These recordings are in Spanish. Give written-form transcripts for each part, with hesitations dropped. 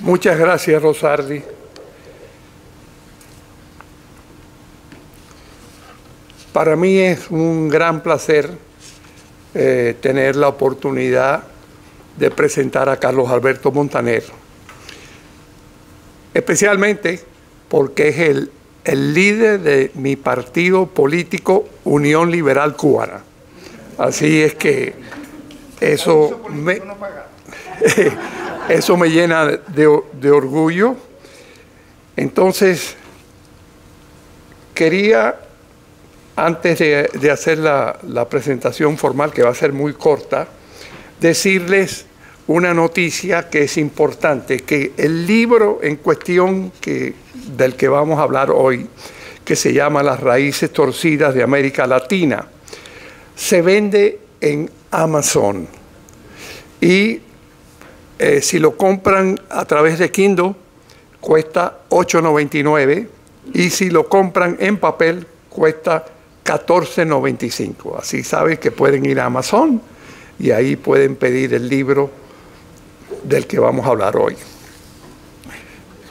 Muchas gracias, Rosardi. Para mí es un gran placer tener la oportunidad de presentar a Carlos Alberto Montaner, especialmente porque es el líder de mi partido político Unión Liberal Cubana. Así es que eso me, eso me llena de orgullo. Entonces, quería, antes de hacer la presentación formal, que va a ser muy corta, decirles una noticia que es importante, que el libro en cuestión del que vamos a hablar hoy, que se llama Las raíces torcidas de América Latina, se vende en Amazon. Y si lo compran a través de Kindle, cuesta $8.99, y si lo compran en papel, cuesta $14.95. Así saben que pueden ir a Amazon y ahí pueden pedir el libro del que vamos a hablar hoy.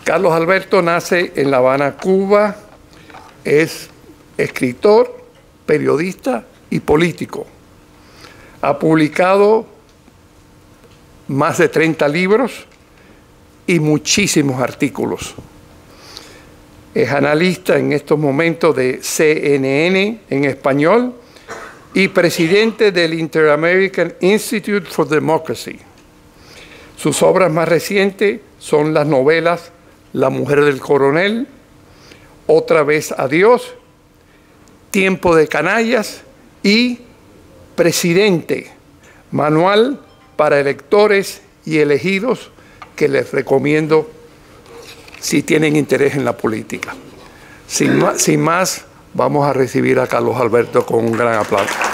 Carlos Alberto nace en La Habana, Cuba. Es escritor, periodista y político. Ha publicado más de 30 libros y muchísimos artículos. Es analista en estos momentos de CNN en español y presidente del Interamerican Institute for Democracy. Sus obras más recientes son las novelas La Mujer del Coronel, Otra vez adiós, Tiempo de Canallas y Presidente, manual para electores y elegidos, que les recomiendo si tienen interés en la política. Sin más, vamos a recibir a Carlos Alberto con un gran aplauso.